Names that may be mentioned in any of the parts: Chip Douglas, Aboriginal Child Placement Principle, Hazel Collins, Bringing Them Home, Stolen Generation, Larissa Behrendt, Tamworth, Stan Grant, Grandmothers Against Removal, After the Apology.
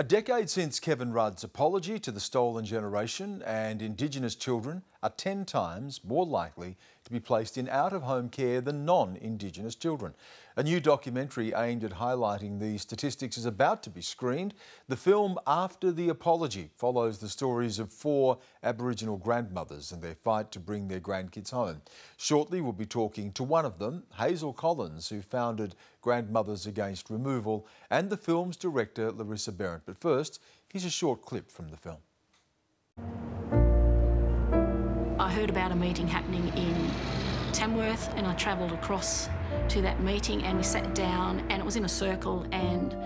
A decade since Kevin Rudd's apology to the Stolen Generation, and Indigenous children are 10 times more likely to be placed in out-of-home care than non-Indigenous children. A new documentary aimed at highlighting these statistics is about to be screened. The film After the Apology follows the stories of 4 Aboriginal grandmothers and their fight to bring their grandkids home. Shortly, we'll be talking to one of them, Hazel Collins, who founded Grandmothers Against Removal, and the film's director, Larissa Behrendt. But first, here's a short clip from the film. I heard about a meeting happening in Tamworth, and I travelled across to that meeting, and we sat down, and it was in a circle, and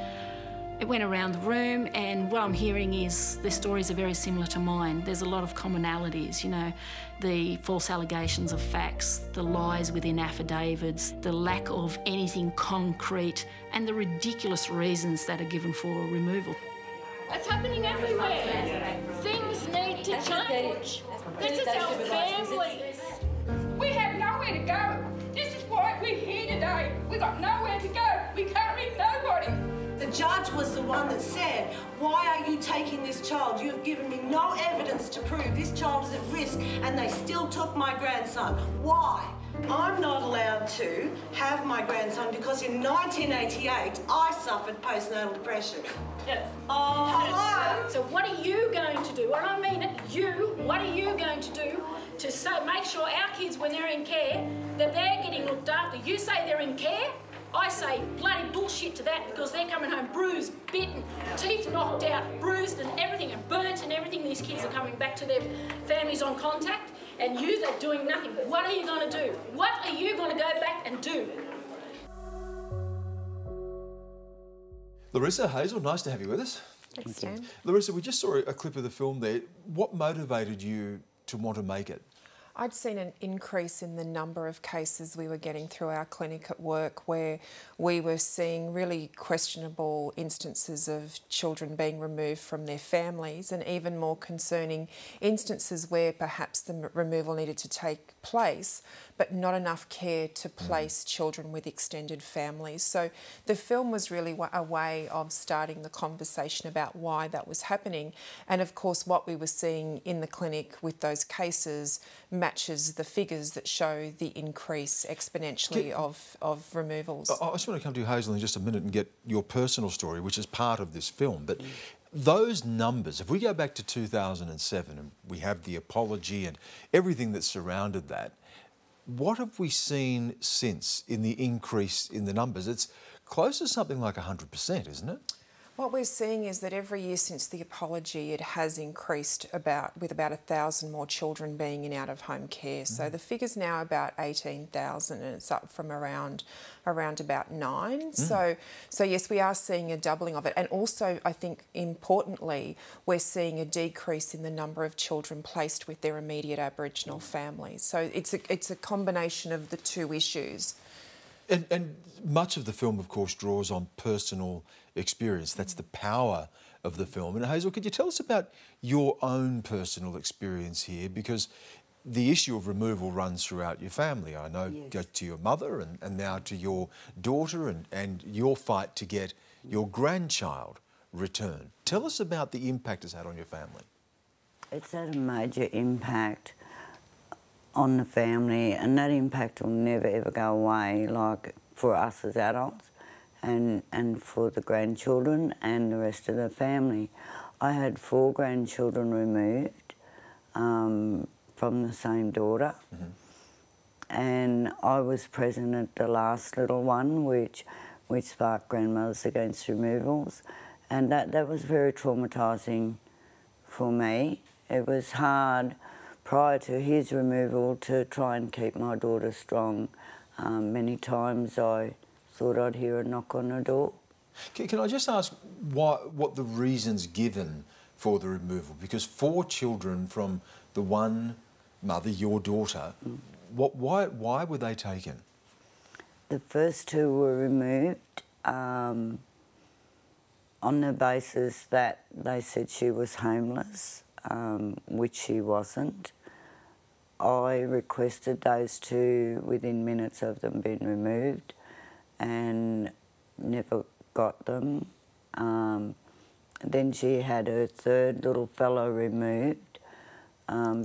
it went around the room, and what I'm hearing is their stories are very similar to mine. There's a lot of commonalities, you know, the false allegations of facts, the lies within affidavits, the lack of anything concrete, and the ridiculous reasons that are given for removal. It's happening everywhere. Things need to change. This is our families. We have nowhere to go. This is why we're here today. We've got nowhere to go. We can't reach nobody. The judge was the one that said, why are you taking this child? You've given me no evidence to prove this child is at risk, and they still took my grandson. Why? I'm not allowed to have my grandson because in 1988 I suffered postnatal depression. Yes. Oh, hello. So what are you going to do? And I mean it, you, what are you going to do to make sure our kids, when they're in care, that they're getting looked after? You say they're in care? I say bloody bullshit to that, because they're coming home bruised, bitten, teeth knocked out, bruised and everything, and burnt and everything. These kids are coming back to their families on contact, and you are doing nothing. What are you going to do? What are you going to go back and do? Larissa, Hazel, nice to have you with us. Thanks, Stan. Larissa, we just saw a clip of the film there. What motivated you to want to make it? I'd seen an increase in the number of cases we were getting through our clinic at work where we were seeing really questionable instances of children being removed from their families, and even more concerning instances where perhaps the removal needed to take place but not enough care to place children with extended families. So the film was really a way of starting the conversation about why that was happening, and of course what we were seeing in the clinic with those cases matches the figures that show the increase exponentially of removals. I just want to come to you, Hazel, in just a minute and get your personal story, which is part of this film, but those numbers, if we go back to 2007 and we have the apology and everything that surrounded that, what have we seen since in the increase in the numbers? It's close to something like 100%, isn't it? What we're seeing is that every year since the apology, it has increased with about 1,000 more children being in out-of-home care. So the figure's now about 18,000, and it's up from around about 9. So yes, we are seeing a doubling of it. And also, I think, importantly, we're seeing a decrease in the number of children placed with their immediate Aboriginal families. So it's a combination of the two issues. And much of the film, of course, draws on personal experience. That's the power of the film. And Hazel, could you tell us about your own personal experience here? Because the issue of removal runs throughout your family. I know to your mother and now to your daughter and your fight to get your grandchild returned. Tell us about the impact it's had on your family. It's had a major impact on the family, and that impact will never ever go away, like for us as adults and for the grandchildren and the rest of the family. I had 4 grandchildren removed from the same daughter, and I was present at the last little one, which sparked Grandmothers Against Removals, and that was very traumatising for me. It was hard prior to his removal to try and keep my daughter strong. Many times I thought I'd hear a knock on the door. Can I just ask what the reasons given for the removal? Because 4 children from the one mother, your daughter, why were they taken? The first 2 were removed on the basis that they said she was homeless, which she wasn't. I requested those 2 within minutes of them being removed and never got them. And then she had her third little fellow removed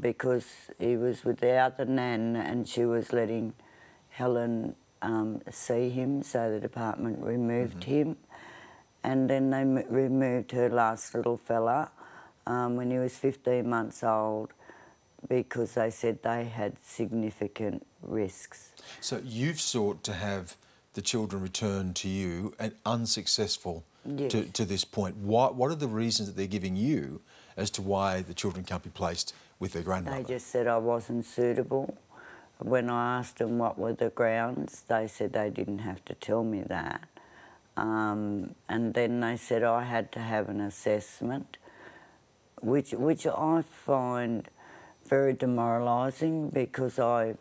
because he was with the other nan, and she was letting Helen see him, so the department removed him. And then they removed her last little fella when he was 15 months old, because they said they had significant risks. So you've sought to have the children returned to you, and unsuccessful to this point. What are the reasons that they're giving you as to why the children can't be placed with their grandmother? They just said I wasn't suitable. When I asked them what were the grounds, they said they didn't have to tell me that. And then they said I had to have an assessment, which I find very demoralising, because I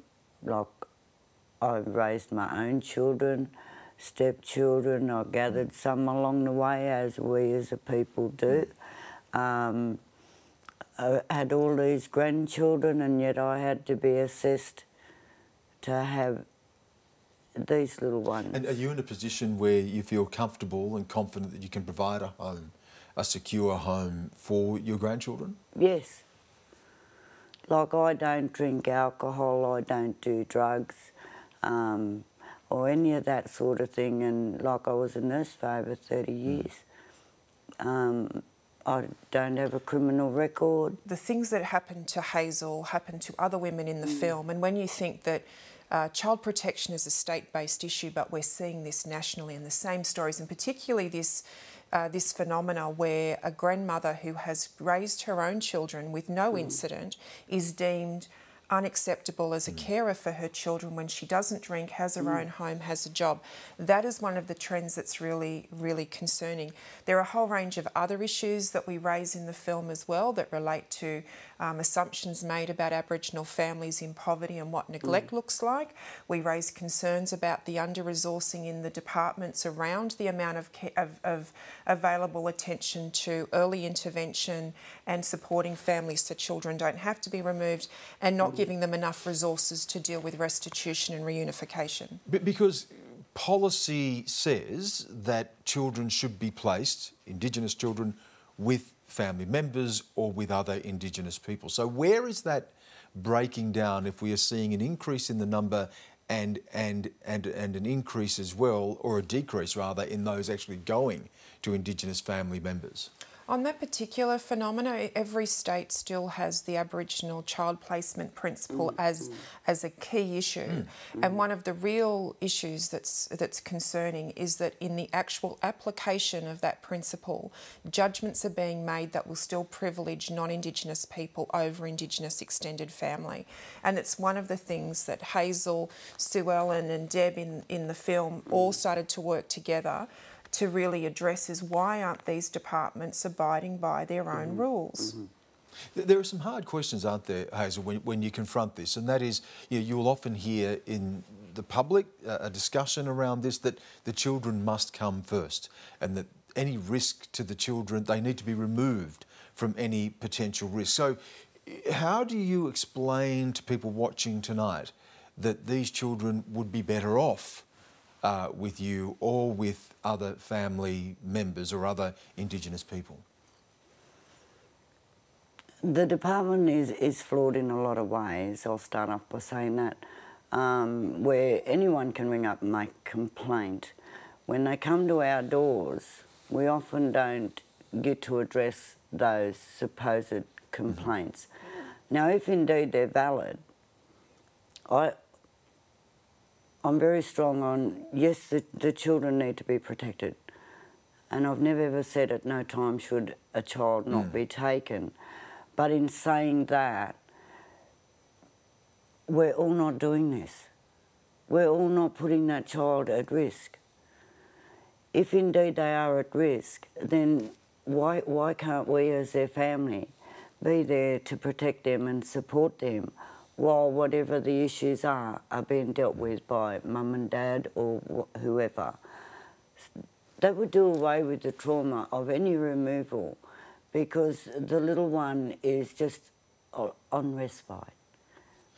raised my own children, stepchildren. I gathered some along the way, as we as a people do. I had all these grandchildren, and yet I had to be assessed to have these little ones. And are you in a position where you feel comfortable and confident that you can provide a home, a secure home for your grandchildren? Yes. Like, I don't drink alcohol, I don't do drugs or any of that sort of thing. And like, I was a nurse for over 30 years. I don't have a criminal record. The things that happened to Hazel happened to other women in the film. And when you think that child protection is a state-based issue, but we're seeing this nationally in the same stories, and particularly this this phenomena where a grandmother who has raised her own children with no incident is deemed unacceptable as a carer for her children when she doesn't drink, has her own home, has a job. That is one of the trends that's really, really concerning. There are a whole range of other issues that we raise in the film as well that relate to assumptions made about Aboriginal families in poverty and what neglect looks like. We raise concerns about the under-resourcing in the departments around the amount of available attention to early intervention and supporting families so children don't have to be removed, and not giving them enough resources to deal with restitution and reunification. Because policy says that children should be placed, Indigenous children, with family members or with other Indigenous people. So where is that breaking down if we are seeing an increase in the number and an increase as well, or a decrease rather, in those actually going to Indigenous family members? On that particular phenomena, every state still has the Aboriginal Child Placement Principle as a key issue. And one of the real issues that's concerning is that in the actual application of that principle, judgments are being made that will still privilege non-Indigenous people over Indigenous extended family. And it's one of the things that Hazel, Sue Ellen and Deb in the film all started to work together to really address, is why aren't these departments abiding by their own rules? There are some hard questions, aren't there, Hazel, when you confront this, and that is, you'll often hear in the public a discussion around this, that the children must come first, and that any risk to the children, they need to be removed from any potential risk. So how do you explain to people watching tonight that these children would be better off with you or with other family members or other Indigenous people? The department is flawed in a lot of ways. I'll start off by saying that, where anyone can ring up and make a complaint. When they come to our doors, we often don't get to address those supposed complaints. Now, if indeed they're valid, I'm very strong on, yes, the children need to be protected. And I've never ever said at no time should a child not be taken. But in saying that, we're all not doing this. We're all not putting that child at risk. If indeed they are at risk, then why can't we as their family be there to protect them and support them, while whatever the issues are being dealt with by mum and dad or whoever? That would do away with the trauma of any removal, because the little one is just on respite.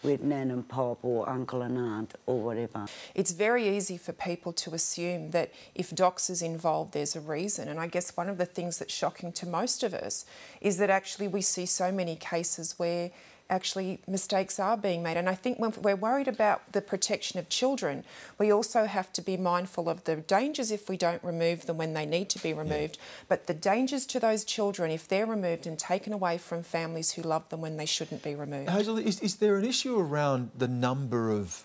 with Nan and Pop or Uncle and Aunt or whatever. It's very easy for people to assume that if dox is involved, there's a reason. And I guess one of the things that's shocking to most of us is that actually we see so many cases where actually mistakes are being made. And I think when we're worried about the protection of children, we also have to be mindful of the dangers if we don't remove them when they need to be removed, yeah. But the dangers to those children if they're removed and taken away from families who love them when they shouldn't be removed. Hazel, is there an issue around the number of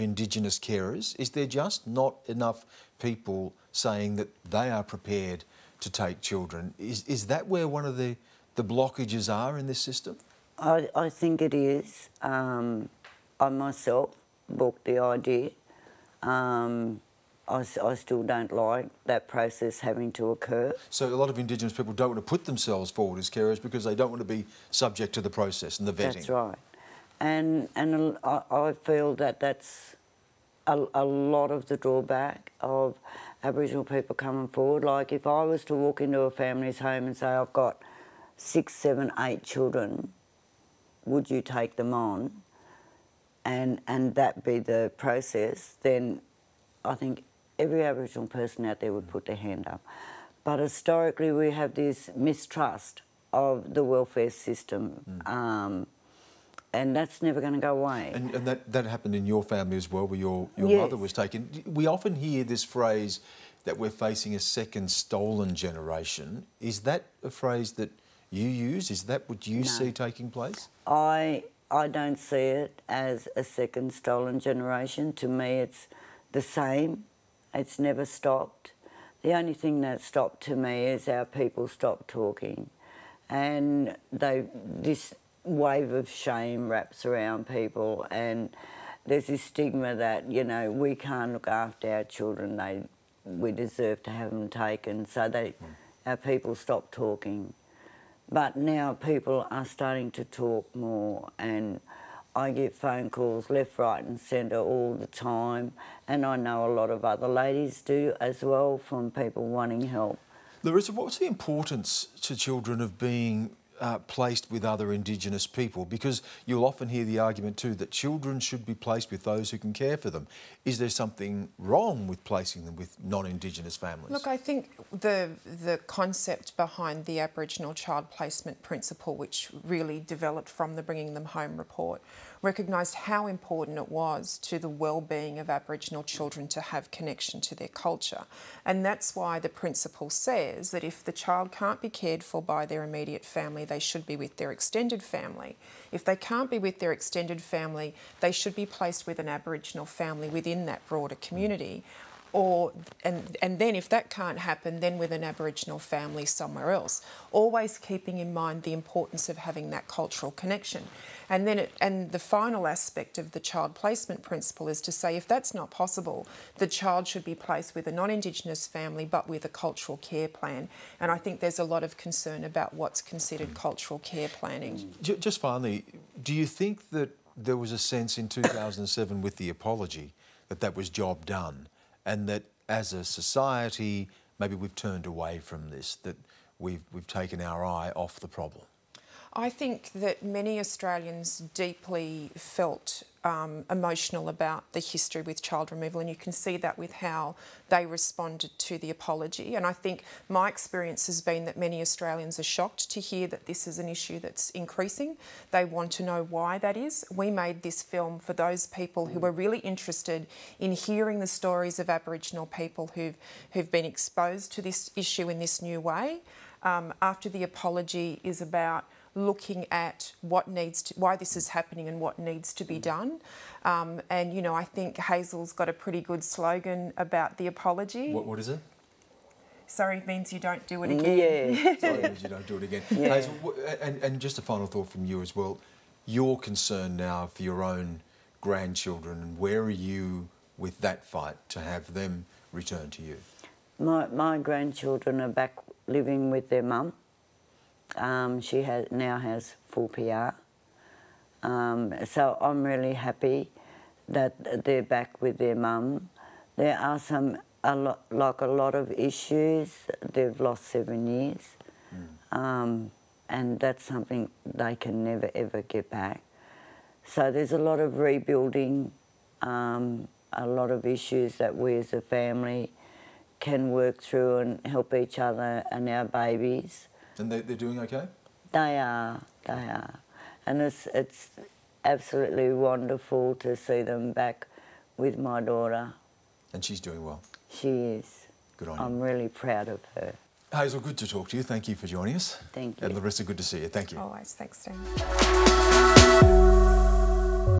Indigenous carers? Is there just not enough people saying that they are prepared to take children? Is that where one of the blockages are in this system? I think it is. I myself booked the idea. I still don't like that process having to occur. So a lot of Indigenous people don't want to put themselves forward as carers because they don't want to be subject to the process and the vetting. That's right. And I feel that that's a lot of the drawback of Aboriginal people coming forward. Like if I was to walk into a family's home and say, I've got 6, 7, 8 children, would you take them on? And that be the process, then I think every Aboriginal person out there would put their hand up. But historically we have this mistrust of the welfare system, and that's never going to go away. And that happened in your family as well, where your yes. mother was taken. We often hear this phrase that we're facing a second stolen generation. Is that a phrase that you use? Is that what you see taking place? I don't see it as a second stolen generation. To me, it's the same. It's never stopped. The only thing that stopped to me is our people stopped talking, and this wave of shame wraps around people, and there's this stigma that, you know, we can't look after our children. We deserve to have them taken. So our people stopped talking. But now people are starting to talk more, and I get phone calls left, right and centre all the time, and I know a lot of other ladies do as well, from people wanting help. Larissa, what's the importance to children of being placed with other Indigenous people? Because you'll often hear the argument too that children should be placed with those who can care for them. Is there something wrong with placing them with non-Indigenous families? Look, I think the concept behind the Aboriginal Child Placement Principle, which really developed from the Bringing Them Home report, recognised how important it was to the well-being of Aboriginal children to have connection to their culture. And that's why the principle says that if the child can't be cared for by their immediate family, they should be with their extended family. If they can't be with their extended family, they should be placed with an Aboriginal family within that broader community. And then if that can't happen, then with an Aboriginal family somewhere else, always keeping in mind the importance of having that cultural connection. And then the final aspect of the child placement principle is to say if that's not possible, the child should be placed with a non-Indigenous family but with a cultural care plan. And I think there's a lot of concern about what's considered cultural care planning. Just finally, do you think that there was a sense in 2007 with the apology that that was job done? And that as a society, maybe we've turned away from this, that we've taken our eye off the problem? I think that many Australians deeply felt emotional about the history with child removal, and you can see that with how they responded to the apology. And I think my experience has been that many Australians are shocked to hear that this is an issue that's increasing. They want to know why that is. We made this film for those people who were really interested in hearing the stories of Aboriginal people who've been exposed to this issue in this new way. After the apology is about looking at what why this is happening and what needs to be done. And, you know, I think Hazel's got a pretty good slogan about the apology. What is it? Sorry means you don't do it again. Yeah. Sorry means you don't do it again. Yeah. Hazel, and just a final thought from you as well. You're concerned now for your own grandchildren, and where are you with that fight to have them return to you? My grandchildren are back living with their mum. She now has full PR, so I'm really happy that they're back with their mum. There are a lot of issues. They've lost 7 years, and that's something they can never ever get back. So there's a lot of rebuilding, a lot of issues that we as a family can work through and help each other and our babies. And they're doing okay? They are. And it's absolutely wonderful to see them back with my daughter. And she's doing well? She is. Good on you. I'm really proud of her. Hazel, good to talk to you. Thank you for joining us. Thank you. And Larissa, good to see you. Thank you. Always. Thanks, Stan.